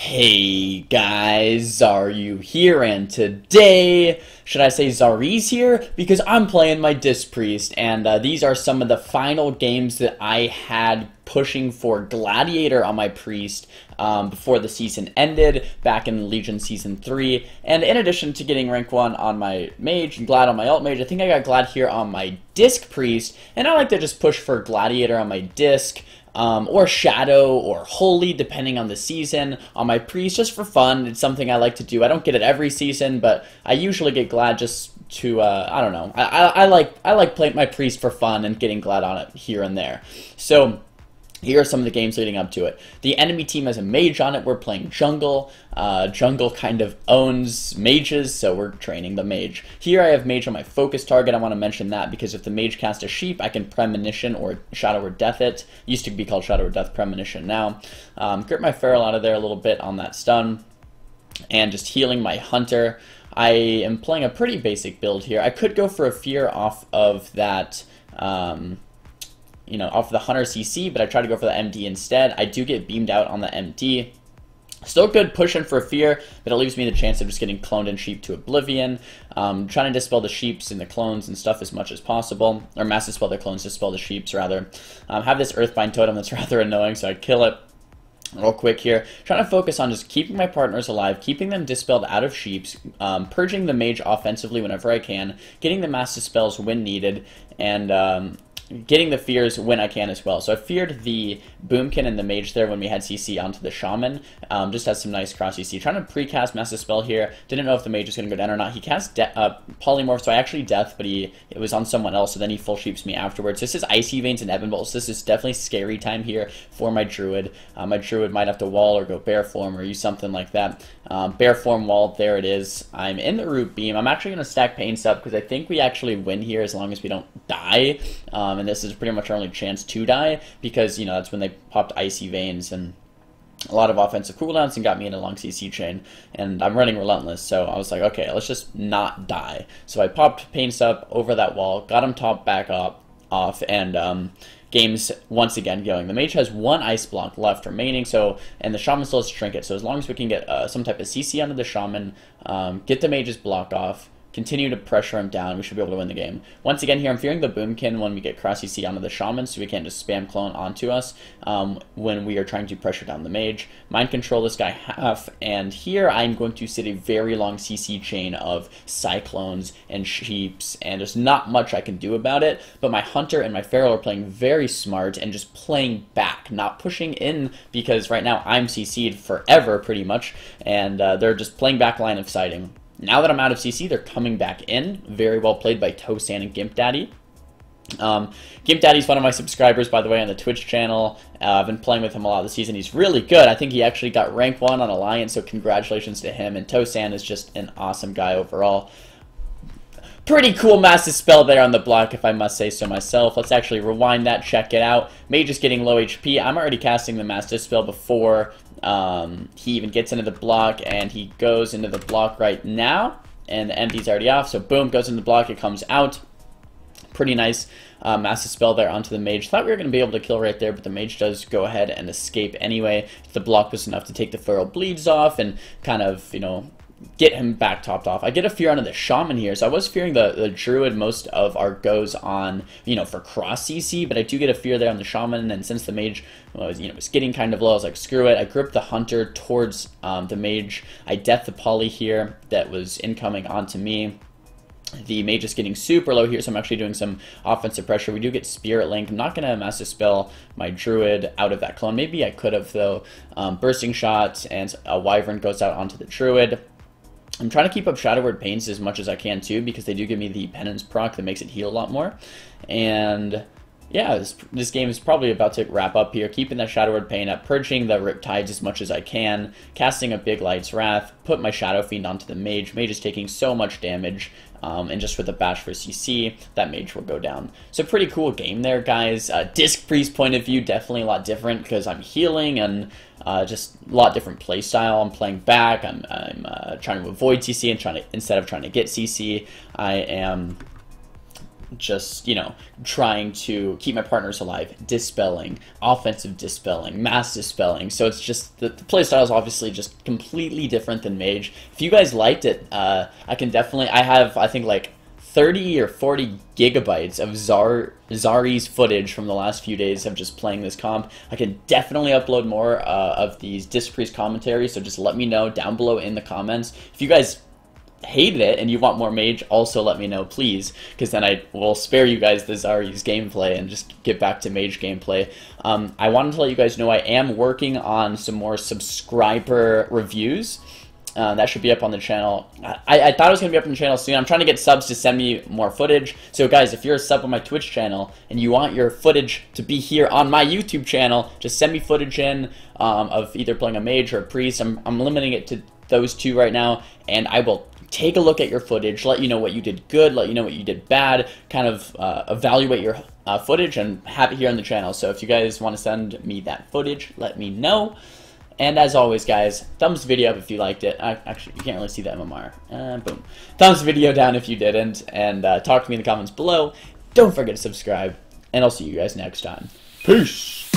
Hey guys, Xaryu here, and today, should I say Xary's here? Because I'm playing my Disc Priest, and these are some of the final games that I had pushing for Gladiator on my Priest before the season ended, back in Legion Season 3. And in addition to getting Rank 1 on my Mage and Glad on my Alt Mage, I think I got Glad here on my Disc Priest, and I like to just push for Gladiator on my Disc. Or Shadow or Holy, depending on the season. On my Priest, just for fun, it's something I like to do. I don't get it every season, but I usually get Glad just to, I don't know. I like playing my Priest for fun and getting Glad on it here and there. So here are some of the games leading up to it. The enemy team has a mage on it. We're playing jungle. Jungle kind of owns mages, so we're training the mage. Here I have mage on my focus target. I want to mention that because if the mage casts a sheep, I can premonition or Shadow Word Death it. Used to be called Shadow Word Death, premonition now. Grip my feral out of there a little bit on that stun. And just healing my hunter. I am playing a pretty basic build here. I could go for a fear off of that... off the hunter CC, but I try to go for the MD instead. I do get beamed out on the MD. Still good pushing for fear, but it leaves me the chance of just getting cloned and sheep to oblivion. Trying to dispel the sheeps and the clones and stuff as much as possible. Or mass dispel the clones, dispel the sheeps rather. Have this earthbind totem that's rather annoying, so I kill it real quick here. Trying to focus on just keeping my partners alive, keeping them dispelled out of sheeps, purging the mage offensively whenever I can, getting the mass dispels when needed, and... Getting the fears when I can as well. So I feared the Boomkin and the mage there when we had CC onto the shaman. Just has some nice cross CC. Trying to pre-cast Master Spell here. Didn't know if the mage was going to go down or not. He cast Polymorph, so I actually death, but it was on someone else, so then he full sheeps me afterwards. This is Icy Veins and Ebon Bolts. This is definitely scary time here for my druid. My druid might have to wall or go bear form or use something like that. Bear form wall, there it is. I'm in the root beam. I'm actually going to stack Paints up because I think we actually win here as long as we don't die. And this is pretty much our only chance to die because, that's when they popped Icy Veins and a lot of offensive cooldowns and got me in a long CC chain. And I'm running Relentless, so I was like, okay, let's just not die. So I popped Paints up over that wall, got him top back up, off, and game's once again going. The mage has one ice block left remaining, and the shaman still has to trinket. So as long as we can get some type of CC onto the shaman, get the mage's block off, continue to pressure him down, we should be able to win the game. Once again here, I'm fearing the Boomkin when we get cross CC onto the shaman, so we can't just spam clone onto us when we are trying to pressure down the mage. Mind control this guy half, and here I'm going to sit a very long CC chain of cyclones and sheeps, and there's not much I can do about it, but my hunter and my feral are playing very smart and just playing back, not pushing in, because right now I'm CC'd forever pretty much, and they're just playing back line of sighting. Now that I'm out of CC, they're coming back in. Very well played by Tosan and Gimp Daddy. Gimp Daddy's one of my subscribers, by the way, on the Twitch channel. I've been playing with him a lot this season. He's really good. I think he actually got rank 1 on Alliance, so congratulations to him. And Tosan is just an awesome guy overall. Pretty cool massive spell there on the block, if I must say so myself. Let's actually rewind that, check it out. Mage is getting low HP. I'm already casting the Mass Dispel before he even gets into the block, and he goes into the block right now, and the MD's already off, so boom, goes into the block, it comes out. Pretty nice Mass Dispel there onto the mage. Thought we were going to be able to kill right there, but the mage does go ahead and escape anyway. The block was enough to take the feral bleeds off and kind of, get him back topped off. I get a fear onto the shaman here, so I was fearing the druid most of our goes on, for cross CC, but I do get a fear there on the shaman, and since the mage was, was getting kind of low, I was like, screw it. I grip the hunter towards the mage. I death the poly here that was incoming onto me. The mage is getting super low here, so I'm actually doing some offensive pressure. We do get Spirit Link. I'm not going to Master Spell my druid out of that clone. Maybe I could have, though. Bursting Shot, and a Wyvern goes out onto the druid. I'm trying to keep up Shadow Word Pains as much as I can, too, because they do give me the Penance proc that makes it heal a lot more. And, yeah, this game is probably about to wrap up here. Keeping that Shadow Word Pain up, purging the Riptides as much as I can, casting a big Light's Wrath, put my Shadow Fiend onto the mage. Mage is taking so much damage, and just with a bash for CC, that mage will go down. So pretty cool game there, guys. Disc Priest point of view, definitely a lot different because I'm healing and... just a lot different playstyle. I'm playing back. I'm trying to avoid CC instead of trying to get CC. I am just, you know, trying to keep my partners alive, dispelling, offensive dispelling, mass dispelling. So it's just, the playstyle is obviously just completely different than Mage. If you guys liked it, I can definitely, I have, I think, like 30 or 40 gigabytes of Xaryu's footage from the last few days of just playing this comp. I can definitely upload more of these Disc Priest commentaries, so just let me know down below in the comments. If you guys hated it and you want more Mage, also let me know, please, because then I will spare you guys the Xaryu's gameplay and just get back to Mage gameplay. I wanted to let you guys know I am working on some more subscriber reviews. That should be up on the channel. I thought it was going to be up on the channel soon. I'm trying to get subs to send me more footage. So guys, if you're a sub on my Twitch channel and you want your footage to be here on my YouTube channel, just send me footage in of either playing a Mage or a Priest. I'm limiting it to those two right now, and I will take a look at your footage, let you know what you did good, let you know what you did bad, kind of evaluate your footage and have it here on the channel. So if you guys want to send me that footage, let me know. And as always, guys, thumbs video up if you liked it. Actually, you can't really see the MMR. Boom. Thumbs video down if you didn't. And talk to me in the comments below. Don't forget to subscribe. And I'll see you guys next time. Peace.